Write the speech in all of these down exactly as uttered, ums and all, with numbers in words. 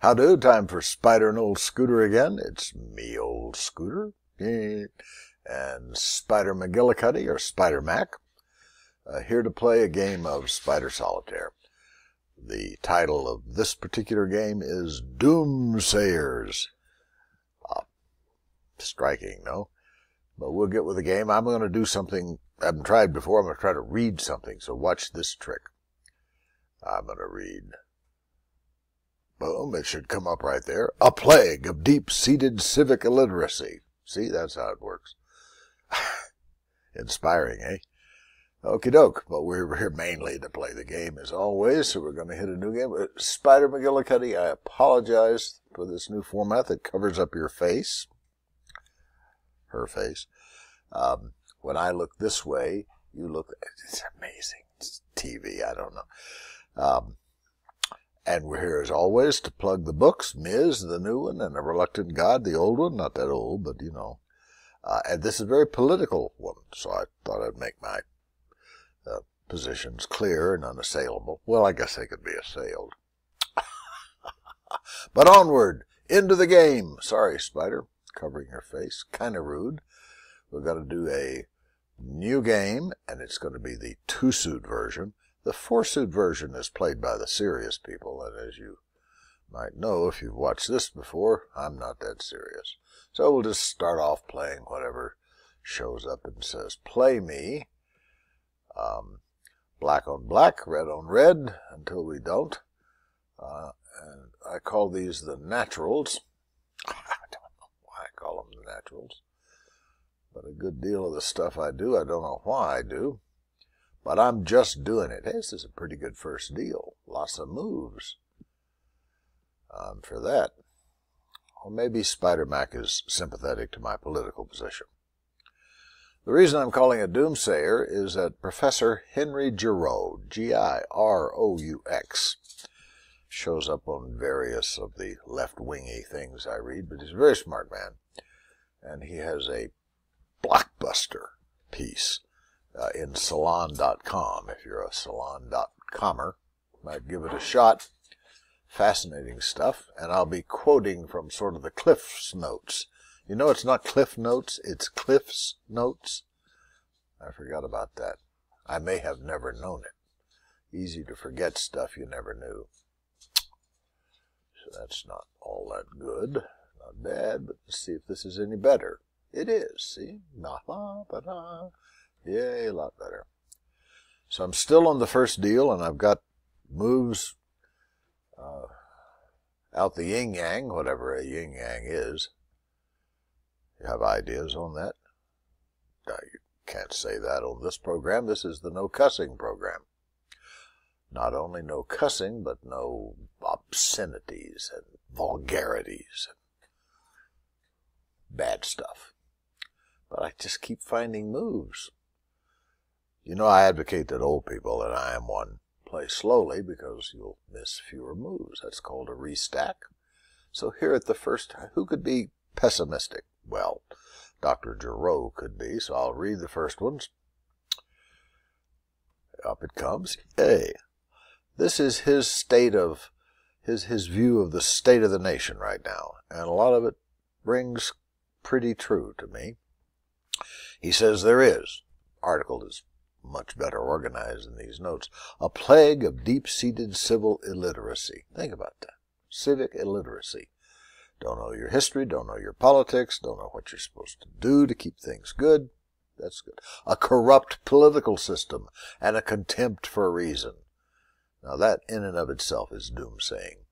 Howdo, time for Spider and Old Scooter again. It's me, Old Scooter, and Spider McGillicuddy, or Spider Mac, uh, here to play a game of Spider Solitaire. The title of this particular game is Doomsayers. Uh, striking, no? But we'll get with the game. I'm going to do something I haven't tried before. I'm going to try to read something, so watch this trick. I'm going to read. Boom, it should come up right there. A plague of deep-seated civic illiteracy. See, that's how it works. Inspiring, eh? Okie doke, but we're here mainly to play the game as always, so we're going to hit a new game. Spider McGillicuddy, I apologize for this new format that covers up your face. Her face. Um, when I look this way, you look... It's amazing. It's T V, I don't know. Um, and we're here, as always, to plug the books. Miz, the new one, and A Reluctant God, the old one. Not that old, but, you know. Uh, and this is a very political one, so I thought I'd make my uh, positions clear and unassailable. Well, I guess they could be assailed. But onward, into the game. Sorry, Spider. Covering her face, kind of rude. We're going to do a new game, and it's going to be the two-suit version. The four-suit version is played by the serious people, and as you might know if you've watched this before, I'm not that serious. So we'll just start off playing whatever shows up and says, play me, um, black on black, red on red, until we don't. Uh, and I call these the naturals. Call them the naturals, but a good deal of the stuff I do, I don't know why I do, but I'm just doing it. Hey, this is a pretty good first deal. Lots of moves um, for that. Or maybe Spider Mac is sympathetic to my political position. The reason I'm calling it Doomsayer is that Professor Henry Giroux, G I R O U X, shows up on various of the left-wingy things I read, but he's a very smart man. And he has a blockbuster piece uh, in Salon dot com. If you're a Salon dot commer, might give it a shot. Fascinating stuff. And I'll be quoting from sort of the Cliffs Notes. You know, it's not Cliff Notes, it's Cliffs Notes. I forgot about that. I may have never known it. Easy to forget stuff you never knew. That's not all that good, not bad, but let's see if this is any better. It is, see? Nah, bah, bah, bah. Yay, a lot better. So I'm still on the first deal, and I've got moves uh, out the yin-yang, whatever a yin-yang is. You have ideas on that? No, you can't say that on this program. This is the no cussing program. Not only no cussing, but no obscenities and vulgarities and bad stuff. But I just keep finding moves. You know, I advocate that old people, and I am one, play slowly because you'll miss fewer moves. That's called a restack. So here at the first, who could be pessimistic? Well, Doctor Giroux could be, so I'll read the first ones. Up it comes. Hey. This is his state of, his, his view of the state of the nation right now. And a lot of it rings pretty true to me. He says there is, article is much better organized in these notes, a plague of deep-seated civil illiteracy. Think about that. Civic illiteracy. Don't know your history, don't know your politics, don't know what you're supposed to do to keep things good. That's good. A corrupt political system and a contempt for reason. Now that in and of itself is doomsaying.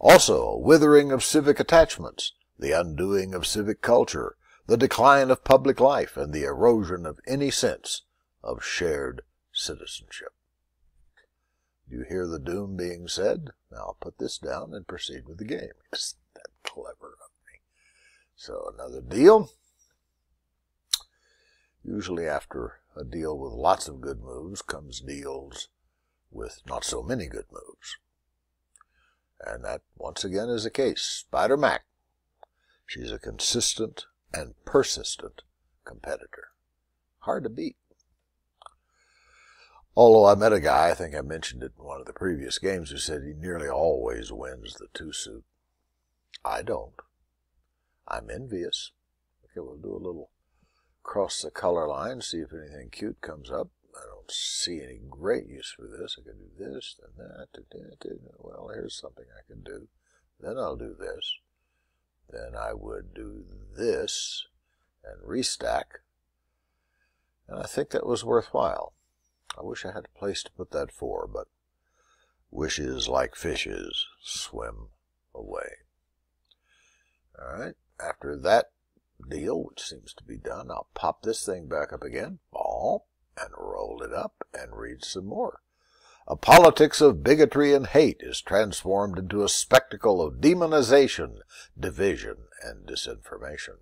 Also, a withering of civic attachments, the undoing of civic culture, the decline of public life, and the erosion of any sense of shared citizenship. Do you hear the doom being said? Now I'll put this down and proceed with the game. Isn't that clever of me? So another deal. Usually after a deal with lots of good moves comes deals with not so many good moves. And that, once again, is the case. Spider Mac. She's a consistent and persistent competitor. Hard to beat. Although I met a guy, I think I mentioned it in one of the previous games, who said he nearly always wins the two-suit. I don't. I'm envious. Okay, we'll do a little cross the color line, see if anything cute comes up. I don't see any great use for this. I can do this, then that, then that. Well, here's something I can do. Then I'll do this. Then I would do this and restack. And I think that was worthwhile. I wish I had a place to put that for, but wishes like fishes swim away. All right, after that deal, which seems to be done, I'll pop this thing back up again, ball, and roll it up and read some more. A politics of bigotry and hate is transformed into a spectacle of demonization, division, and disinformation.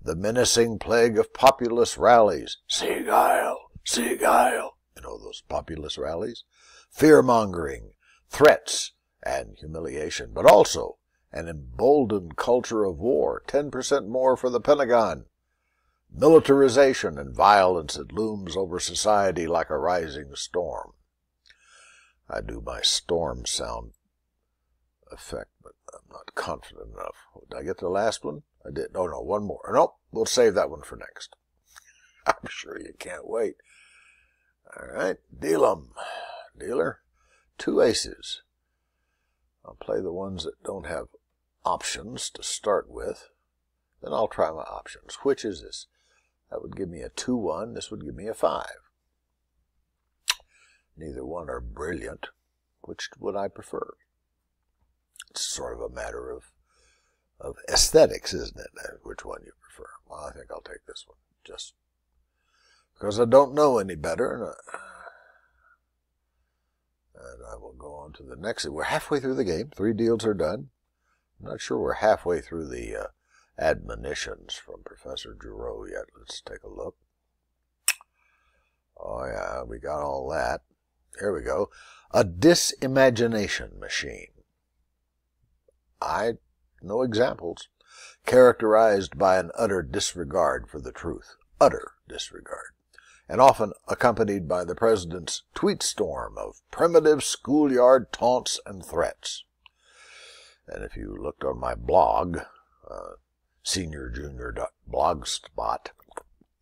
The menacing plague of populist rallies, Seagull, Seagull, you know, those populist rallies, fear-mongering, threats, and humiliation, but also an emboldened culture of war, ten percent more for the Pentagon, militarization and violence that looms over society like a rising storm. I do my storm sound effect, but I'm not confident enough. Did I get the last one? I did. Oh, no, one more. Nope, we'll save that one for next. I'm sure you can't wait. All right, deal 'em. Dealer, two aces. I'll play the ones that don't have options to start with. Then I'll try my options. Which is this? That would give me a two one. This would give me a five. Neither one are brilliant. Which would I prefer? It's sort of a matter of of aesthetics, isn't it? Which one you prefer? Well, I think I'll take this one, just because I don't know any better. And I will go on to the next. We're halfway through the game. Three deals are done. I'm not sure we're halfway through the uh, admonitions from Professor Giroux yet. Let's take a look. Oh, yeah, we got all that. Here we go. A disimagination machine. I no examples, characterized by an utter disregard for the truth, utter disregard, and often accompanied by the president's tweet storm of primitive schoolyard taunts and threats. And if you looked on my blog, uh, senior junior dot blogspot,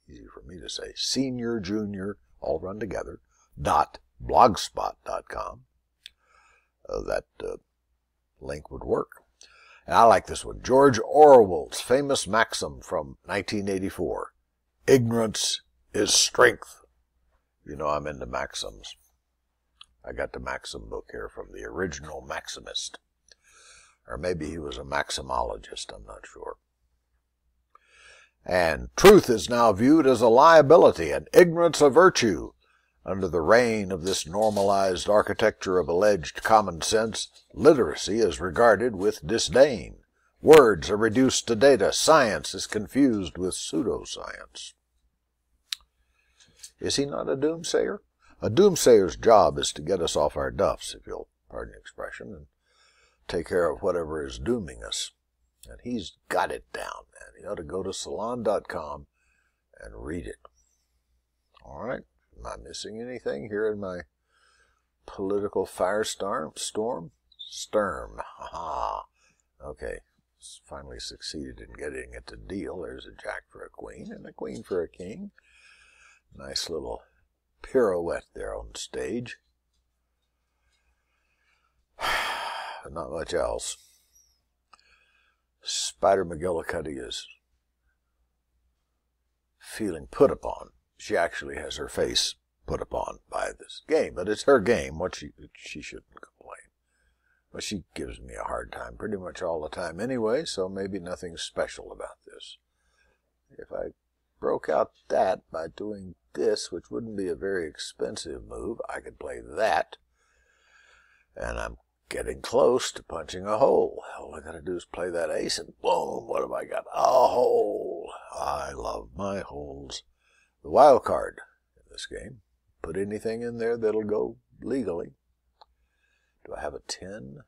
easy for me to say, seniorjunior, all run together, dot blogspot dot com, uh, that uh, link would work. And I like this one. George Orwell's famous maxim from nineteen eighty-four. Ignorance is strength. You know, I'm into maxims. I got the maxim book here from the original maximist. Or maybe he was a maximologist, I'm not sure. And truth is now viewed as a liability and ignorance a virtue. Under the reign of this normalized architecture of alleged common sense, literacy is regarded with disdain. Words are reduced to data. Science is confused with pseudoscience. Is he not a doomsayer? A doomsayer's job is to get us off our duffs, if you'll pardon the expression, and take care of whatever is dooming us. And he's got it down, man. He ought to go to salon dot com and read it. All right. Am I missing anything here in my political firestorm? Storm? Sturm. Ha-ha. Okay. Finally succeeded in getting it to deal. There's a jack for a queen and a queen for a king. Nice little pirouette there on stage. Not much else. Spider McGillicuddy is feeling put upon. She actually has her face put upon by this game, but it's her game. What she she shouldn't complain. But she gives me a hard time pretty much all the time anyway, so maybe nothing special about this. If I broke out that by doing this, which wouldn't be a very expensive move, I could play that, and I'm getting close to punching a hole. All I got to do is play that ace, and boom, what have I got? A hole. I love my holes. The wild card in this game. Put anything in there that'll go legally. Do I have a ten?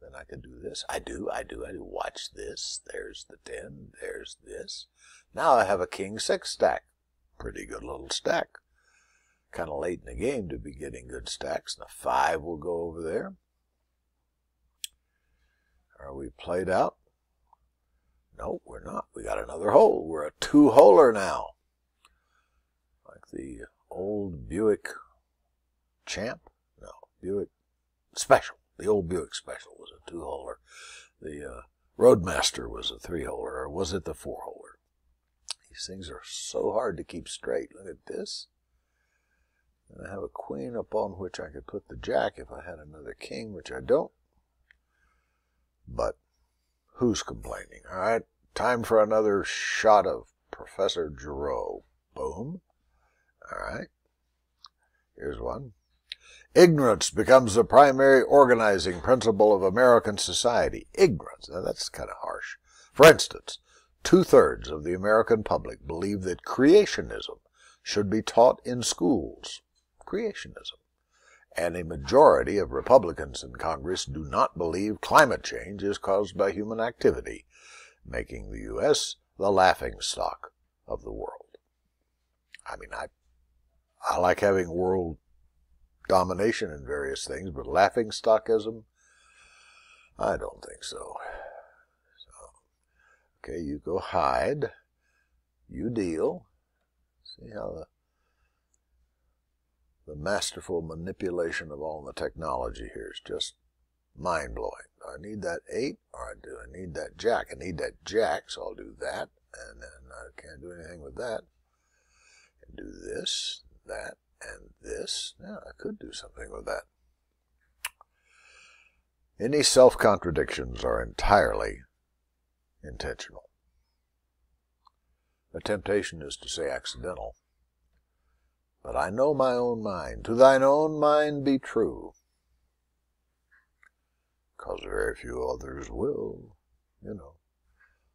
Then I can do this. I do, I do, I do. Watch this. There's the ten. There's this. Now I have a king six stack. Pretty good little stack. kind of late in the game to be getting good stacks. And a five will go over there. Are we played out? No, we're not. We got another hole. We're a two-holer now. Like the old Buick Champ. No, Buick Special. The old Buick Special was a two-holer. The uh, Roadmaster was a three-holer. Or was it the four-holer? These things are so hard to keep straight. Look at this. And I have a queen upon which I could put the jack if I had another king, which I don't. But who's complaining? All right, time for another shot of Professor Giroux. Boom. All right, here's one. Ignorance becomes the primary organizing principle of American society. Ignorance. Now, that's kind of harsh. For instance, two-thirds of the American public believe that creationism should be taught in schools. Creationism. And a majority of Republicans in Congress do not believe climate change is caused by human activity, making the U S the laughingstock of the world. I mean, I, I like having world domination in various things, but laughingstockism, I don't think so. So, okay, you go hide, you deal. See how the The masterful manipulation of all the technology here is just mind-blowing. I need that eight, or I do I need that jack? I need that jack, so I'll do that, and then I can't do anything with that. And do this, that, and this. Now, I could do something with that. Any self-contradictions are entirely intentional. The temptation is to say accidental. But I know my own mind. To thine own mind be true, because very few others will. You know,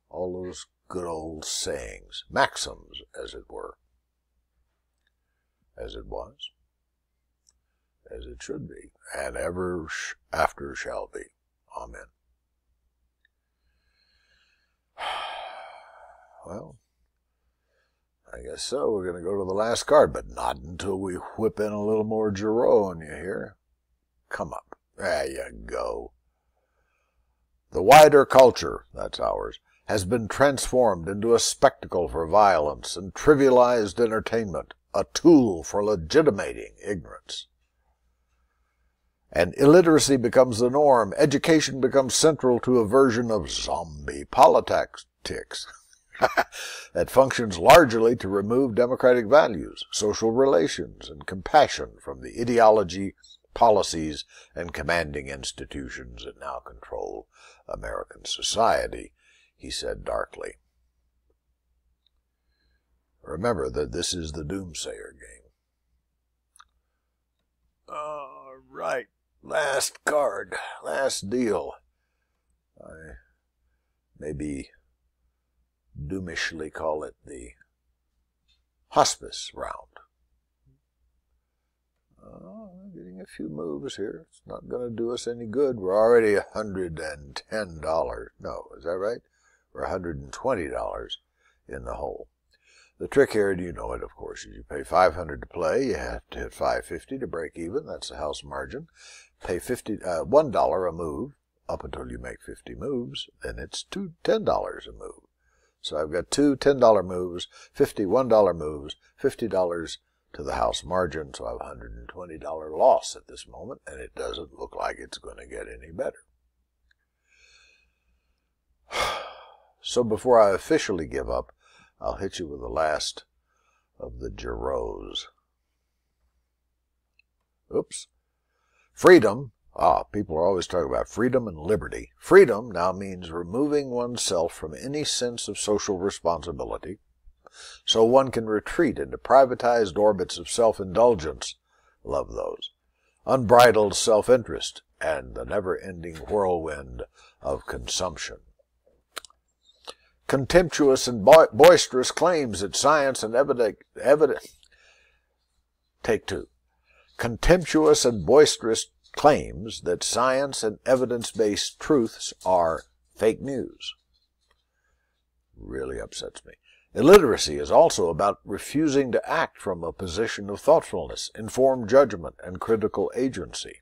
all those good old sayings, maxims, as it were, as it was, as it should be, and ever sh after shall be. Amen. Well, I guess so. We're going to go to the last card, but not until we whip in a little more Giroux on you here. Come up. There you go. The wider culture, that's ours, has been transformed into a spectacle for violence and trivialized entertainment, a tool for legitimating ignorance. And illiteracy becomes the norm. Education becomes central to a version of zombie politics. That functions largely to remove democratic values, social relations, and compassion from the ideology, policies, and commanding institutions that now control American society, he said darkly. Remember that this is the doomsayer game. All right, last card, last deal. I may be doomishly call it the hospice round. Oh, I'm getting a few moves here. It's not going to do us any good. We're already one hundred ten dollars. No, is that right? We're one hundred twenty dollars in the hole. The trick here, and you know it, of course, is you pay five hundred dollars to play. You have to hit five fifty to break even. That's the house margin. Pay fifty, uh, one dollar a move up until you make fifty moves. Then it's two ten dollars a move. So I've got two ten dollar moves, fifty one dollar moves, fifty dollars to the house margin, so I have a one hundred twenty dollar loss at this moment, and it doesn't look like it's going to get any better. So before I officially give up, I'll hit you with the last of the Giroux's. Oops. Freedom. Ah, people are always talking about freedom and liberty. Freedom now means removing oneself from any sense of social responsibility, so one can retreat into privatized orbits of self-indulgence, love those, unbridled self-interest, and the never-ending whirlwind of consumption. Contemptuous and bo boisterous claims that science and evidence... Evid Take two. Contemptuous and boisterous claims that science and evidence-based truths are fake news. Really upsets me. Illiteracy is also about refusing to act from a position of thoughtfulness, informed judgment, and critical agency.